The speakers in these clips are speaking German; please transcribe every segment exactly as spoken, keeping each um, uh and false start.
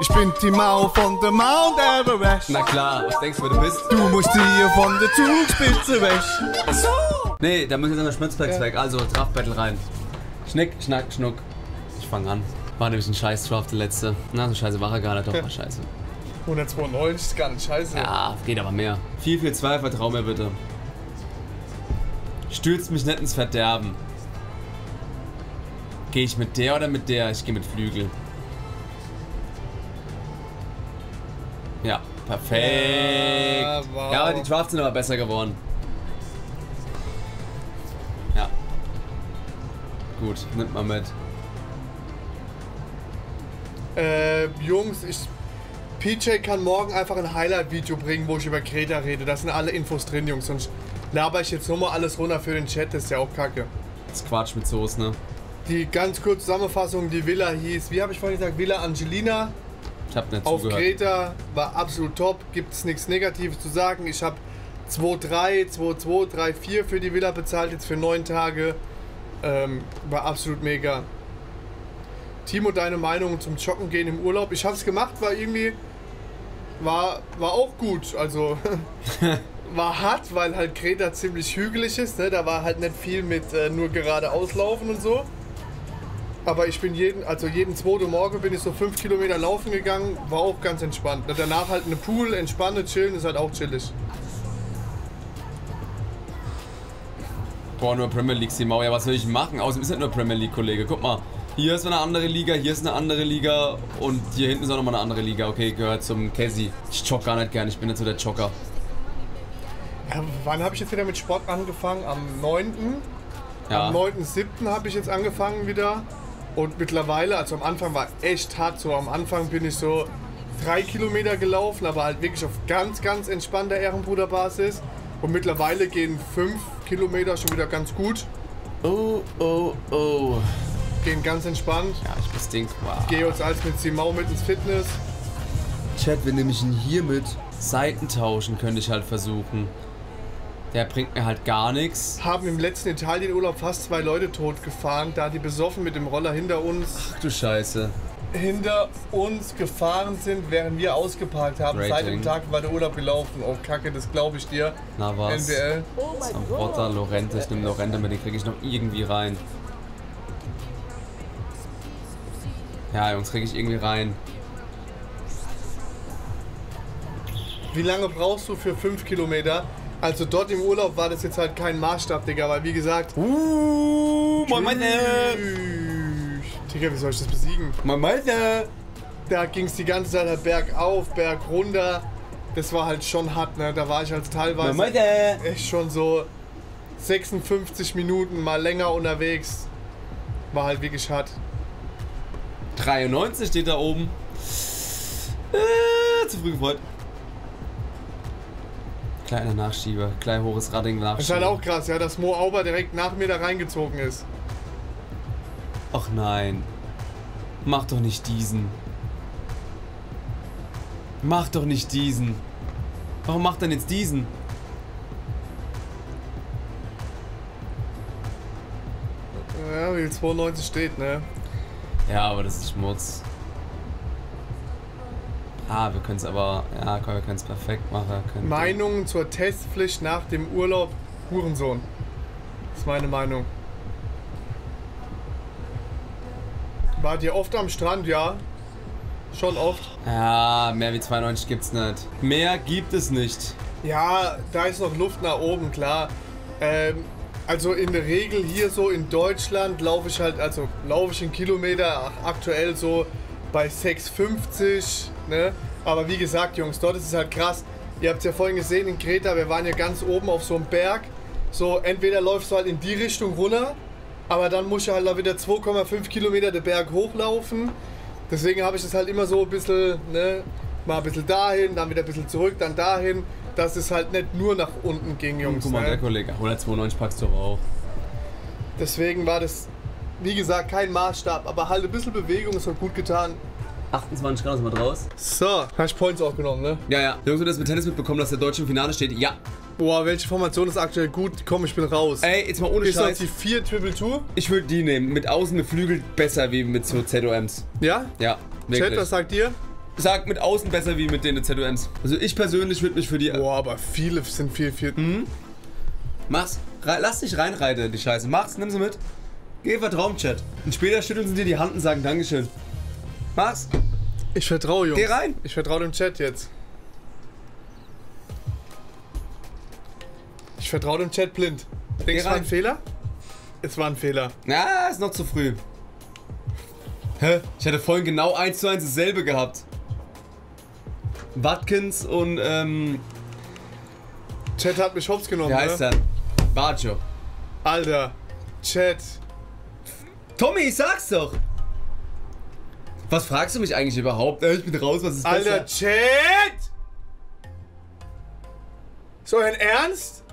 Ich bin die Mau von der Mount Everest. Na klar, was denkst du, wer du bist? Du musst hier von der Zugspitze weg. Achso. Nee, da müssen wir dann der Schmutzplex ja. weg. Also, Draftbattle rein. Schnick, schnack, schnuck. Ich fang an. War nämlich ein Scheiß-Draft, der letzte. Na, so scheiße war er gar nicht. Doch, war scheiße. hundertzweiundneunzig ist gar nicht scheiße. Ja, geht aber mehr. vier vier zwei, vertrau mir bitte. Stürzt mich nicht ins Verderben. Gehe ich mit der oder mit der? Ich gehe mit Flügel. Ja, perfekt. Ja, wow. Ja, aber die Drafts sind aber besser geworden. Ja. Gut, nimmt mal mit. Äh, Jungs, ich... P J kann morgen einfach ein Highlight-Video bringen, wo ich über Kreta rede. Da sind alle Infos drin, Jungs. Sonst laber ich jetzt nochmal alles runter für den Chat. Das ist ja auch kacke. Das ist Quatsch mit Soße, ne? Die ganz kurze Zusammenfassung, die Villa hieß, wie habe ich vorhin gesagt, Villa Angelina. Ich hab nicht auf zugehört. Kreta war absolut top. Gibt es nichts Negatives zu sagen. Ich habe zwei Komma drei, zwei Komma zwei, drei Komma vier für die Villa bezahlt, jetzt für neun Tage. Ähm, war absolut mega. Timo, deine Meinung zum Joggen gehen im Urlaub? Ich hab's gemacht, war irgendwie, war, war auch gut, also war hart, weil halt Kreta ziemlich hügelig ist, ne? Da war halt nicht viel mit äh, nur geradeaus laufen und so. Aber ich bin jeden, also jeden zweiten Morgen bin ich so fünf Kilometer laufen gegangen, war auch ganz entspannt. Ne? Danach halt eine Pool, entspanne, chillen, ist halt auch chillig. Boah, nur Premier League, Simau, ja was soll ich machen? Außerdem ist nicht nur Premier League, Kollege, guck mal. Hier ist eine andere Liga, hier ist eine andere Liga und hier hinten ist auch nochmal eine andere Liga. Okay, gehört zum Casey. Ich jogge gar nicht gern, ich bin nicht so der Jogger. Ja, wann habe ich jetzt wieder mit Sport angefangen? Am neunten Ja. Am neunten siebten habe ich jetzt angefangen wieder. Und mittlerweile, also am Anfang war echt hart so. Am Anfang bin ich so drei Kilometer gelaufen, aber halt wirklich auf ganz, ganz entspannter Ehrenbruderbasis. Und mittlerweile gehen fünf Kilometer schon wieder ganz gut. Oh, oh, oh. Gehen ganz entspannt. Ja, ich bestink. Wow. Gehe uns als mit Simau mit ins Fitness. Chat, wir nehmen ihn hier mit. Seiten tauschen könnte ich halt versuchen. Der bringt mir halt gar nichts. Haben im letzten Italienurlaub fast zwei Leute totgefahren, da die besoffen mit dem Roller hinter uns. Ach du Scheiße. Hinter uns gefahren sind, während wir ausgeparkt haben. Rating. Seit dem Tag war der Urlaub gelaufen. Oh Kacke, das glaube ich dir. Na was? N B L. Sambotta, Lorente. Ich nehme Lorente mit, den kriege ich noch irgendwie rein. Ja, Jungs, kriege ich irgendwie rein. Wie lange brauchst du für fünf Kilometer? Also dort im Urlaub war das jetzt halt kein Maßstab, Digga, weil wie gesagt... Uh, moin, meine! Digga, wie soll ich das besiegen? Moin, meine! Da ging es die ganze Zeit halt bergauf, bergunter. Das war halt schon hart, ne? Da war ich halt teilweise moin, meine. Echt schon so sechsundfünfzig Minuten mal länger unterwegs. War halt wirklich hart. dreiundneunzig steht da oben. Äh, zu früh gefreut. Kleiner Nachschieber, klein hohes Radding Nachschieber. Ist halt auch krass, ja, dass Mo Auber direkt nach mir da reingezogen ist. Ach nein. Mach doch nicht diesen. Mach doch nicht diesen. Warum macht denn jetzt diesen? Ja, wie zweiundneunzig steht, ne? Ja, aber das ist Schmutz. Ah, wir können es aber... Ja, wir können es perfekt machen. Meinungen zur Testpflicht nach dem Urlaub Hurensohn. Das ist meine Meinung. Wart ihr oft am Strand? Ja. Schon oft. Ja, mehr wie zweiundneunzig gibt's nicht. Mehr gibt es nicht. Ja, da ist noch Luft nach oben, klar. Ähm... Also in der Regel hier so in Deutschland laufe ich halt, also laufe ich einen Kilometer aktuell so bei sechs fünfzig, ne? Aber wie gesagt, Jungs, dort ist es halt krass. Ihr habt es ja vorhin gesehen in Kreta, wir waren ja ganz oben auf so einem Berg. So, entweder läufst du halt in die Richtung runter, aber dann musst du halt da wieder zwei Komma fünf Kilometer den Berg hochlaufen. Deswegen habe ich das halt immer so ein bisschen, ne? Mal ein bisschen dahin, dann wieder ein bisschen zurück, dann dahin. Dass es halt nicht nur nach unten ging, Jungs. Guck mal, der Kollege, hundertzweiundneunzig packst du aber auch. Deswegen war das, wie gesagt, kein Maßstab, aber halt ein bisschen Bewegung, es hat gut getan. achtundzwanzig Grad ist mal draus. So, hast Points auch genommen, ne? Ja, ja. Jungs, du hast das mit Tennis mitbekommen, dass der Deutsche im Finale steht? Ja. Boah, welche Formation ist aktuell gut? Komm, ich bin raus. Ey, jetzt mal ohne Scheiß. Ist das die vier Triple Two? Ich würde die nehmen. Mit außen beflügelt besser wie mit so Z O Ms. Ja? Ja, wirklich. Chat, was sagt ihr? Sagt mit außen besser wie mit den Z O Ms. Also ich persönlich würde mich für die... Boah, aber viele sind viel, viel... Mhm. Mach's. Lass dich reinreiten, die Scheiße. Mach's, nimm sie mit. Geh, vertrauen, Chat. Und später schütteln sie dir die Hand und sagen Dankeschön. Mach's. Ich vertraue, Jungs. Geh rein. Ich vertraue dem Chat jetzt. Ich vertraue dem Chat blind. Denkst du, war ein Fehler? Es war ein Fehler. Na, ist noch zu früh. Hä? Ich hatte vorhin genau eins zu eins dasselbe gehabt. Watkins und, ähm... Chat hat mich hops genommen, oder? Ja, ist dann. Baggio. Alter. Chat. Tommy, ich sag's doch. Was fragst du mich eigentlich überhaupt? Ich bin raus, was ist das? Alter, besser? Chat! Ist euer Ernst?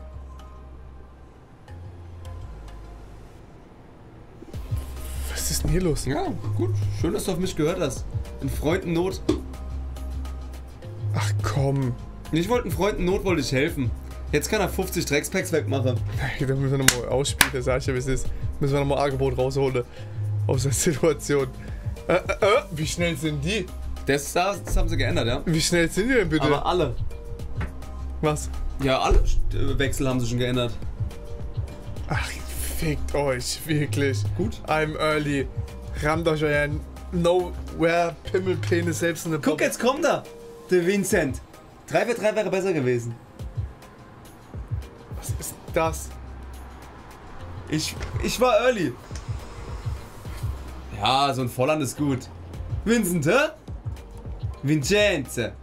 Was ist denn hier los? Ja, gut. Schön, dass du auf mich gehört hast. In Freundennot. Ach komm. Ich wollte in Freundennot, wollte ich helfen. Jetzt kann er fünfzig Dreckspacks wegmachen. Hey, da müssen wir nochmal ausspielen, der Sascha, wie es ist. Müssen wir nochmal Angebot rausholen. Aus der Situation. Äh, äh, wie schnell sind die? Das, das haben sie geändert, ja. Wie schnell sind die denn bitte? Aber alle. Was? Ja, alle Wechsel haben sie schon geändert. Ach, fickt euch, wirklich. Gut. I'm early. Rammt euch euren Nowhere Pimmelpenis selbst in der Pop. Guck, jetzt kommt er, der Vincent. drei für drei wäre besser gewesen. Was ist das? Ich, ich war early. Ja, so ein Volland ist gut. Vincent, hä? Vincenze.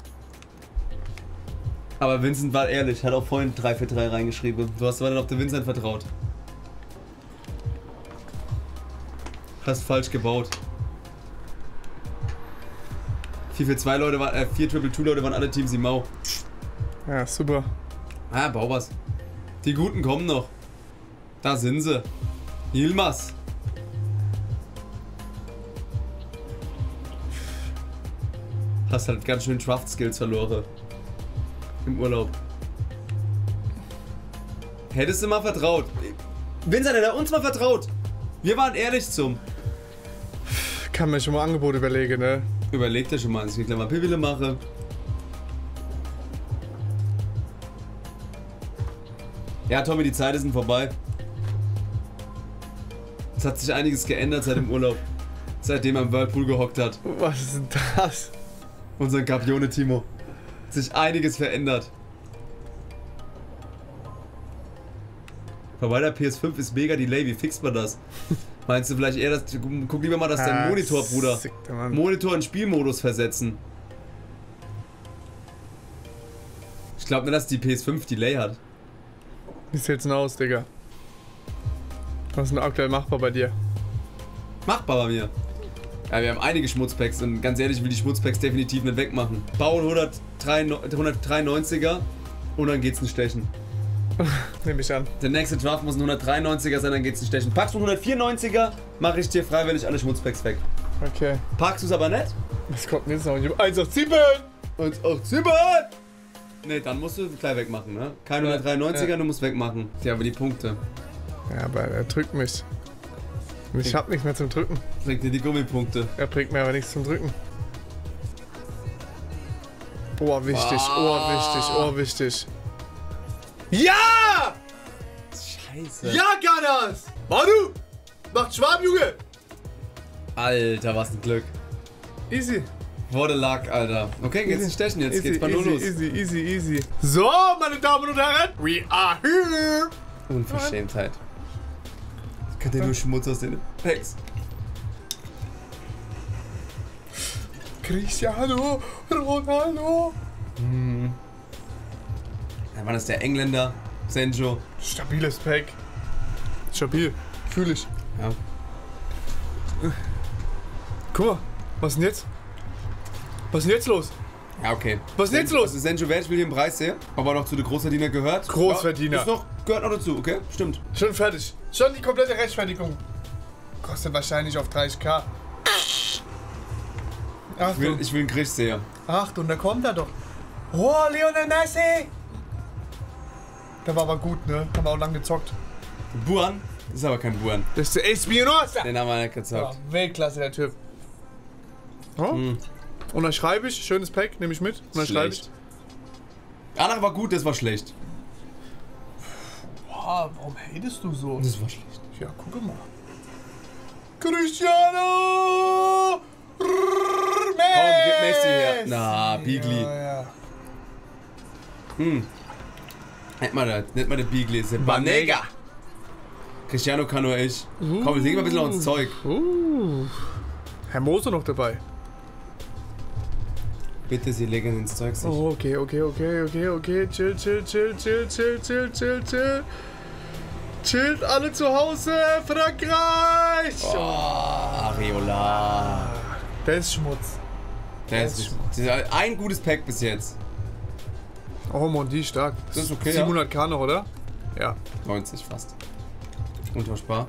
Aber Vincent war ehrlich, hat auch vorhin drei für drei reingeschrieben. Du hast aber dann auf den Vincent vertraut. Hast falsch gebaut. vier für zwei Leute waren, äh, vier Triple Two Leute waren alle Teams im Mau. Ja, super. Ah, bau was. Die Guten kommen noch. Da sind sie. Yilmaz. Hast halt ganz schön Draft-Skills verloren. Im Urlaub. Hättest du mal vertraut. Vincent hat uns mal vertraut. Wir waren ehrlich zum. Kann mir schon mal Angebot überlegen, ne? Überleg dir schon mal, dass ich gleich mal Piville mache. Ja, Tommy, die Zeiten sind vorbei. Es hat sich einiges geändert seit dem Urlaub. Seitdem er im Whirlpool gehockt hat. Was ist denn das? Unser Gabione Timo. Sich einiges verändert. Bei meiner P S fünf ist mega Delay, wie fixt man das? Meinst du vielleicht eher, dass, guck lieber mal, dass ah, dein Monitor, Bruder, Monitor in Spielmodus versetzen. Ich glaube nicht, dass die P S fünf Delay hat. Wie sieht's denn aus, Digga? Was ist denn aktuell machbar bei dir? Machbar bei mir? Ja, wir haben einige Schmutzpacks und ganz ehrlich, ich will die Schmutzpacks definitiv nicht wegmachen. Bauen hundertdreiundneunziger und dann geht's nicht stechen. Nehme ich an. Der nächste Draft muss ein hundertdreiundneunziger sein, dann geht's nicht stechen. Packst du einen hundertvierundneunziger, mache ich dir freiwillig alle Schmutzpacks weg. Okay. Packst du es aber nicht? Was kommt denn jetzt noch? eins acht sieben! eins acht sieben! Ne, dann musst du gleich wegmachen, ne? Kein hundertdreiundneunziger, ja. Du musst wegmachen. Ja, aber die Punkte. Ja, aber er drückt mich. Ich hab nichts mehr zum Drücken. Bringt dir die Gummipunkte. Er bringt mir aber nichts zum Drücken. Oh, wichtig, oh, wichtig, oh, wichtig. Ja! Scheiße. Ja, Ganas! Manu! Macht Schwaben, Junge! Alter, was ein Glück. Easy. What a luck, Alter. Okay, geht's nicht stechen, jetzt geht's bei Null los. Easy, easy, easy. So, meine Damen und Herren, we are here. Unverschämtheit. Könnt ihr nur Schmutz aus den Packs. Cristiano Ronaldo. Hm. Dann war das der Engländer, Sancho. Stabiles Pack. Stabil. Fühl ich. Ja. Guck mal, was ist denn jetzt? Was ist denn jetzt los? Ja, okay. Was ist denn jetzt los? Sancho Wert, ich will den Preis sehen. Aber noch zu den Großverdiener gehört. Großverdiener. Ja, ist noch, gehört noch dazu, okay? Stimmt. Schon fertig. Schon die komplette Rechtfertigung. Kostet wahrscheinlich auf dreißig K. Achtung. Ich will, ich will einen Griechseher. Achtung, da kommt er doch. Oh, Lionel Messi! Der war aber gut, ne? Haben wir auch lang gezockt. Buan? Das ist aber kein Buan. Das ist der Espinosa! Den haben wir nicht gezockt. Ja, Weltklasse, der Typ. Oh. Mhm. Und dann schreibe ich, schönes Pack, nehme ich mit. Und dann schreibe ich. Danach war gut, das war schlecht. Boah, warum hatest du so? Das war schlecht. Ja, guck mal. Cristiano! Rrrr, Messi! Komm, gib Messi her. Na, Bigli. Ja, ja. Hm. Nennt man das, nennt man das Bigli. Das ist Banega. Cristiano kann nur ich. Uh, Komm, wir legen mal ein bisschen noch ins Zeug. Uh. Herr Moser noch dabei. Bitte, sie legen ins Zeug sich. Oh, okay, okay, okay, okay, okay. Chill, chill, chill, chill, chill, chill, chill, chill. Chillt alle zu Hause, Frankreich! Oh, Areola. Der ist Schmutz. Der ist Schmutz. Ein gutes Pack bis jetzt. Oh, Mondi, stark. Das ist okay, siebenhundert K ja? Noch, oder? Ja. neunzig fast. Untauschbar.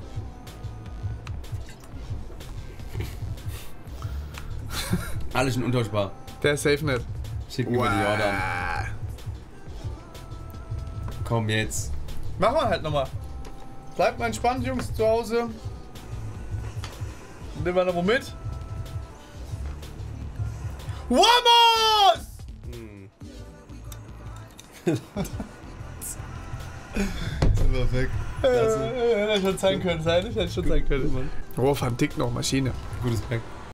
Alle schon untauschbar. Der ist safe nicht. Schicken wow. Wir die Jordan. Komm jetzt. Machen wir halt nochmal. Bleibt mal entspannt, Jungs, zu Hause. Nehmen wir nochmal mit. Vamos! Hm. Super weg. Hätte ich schon zeigen können, sein. Ich hätte schon zeigen können. Mann. Oh, vor allem Tick noch, Maschine. Gutes Pack.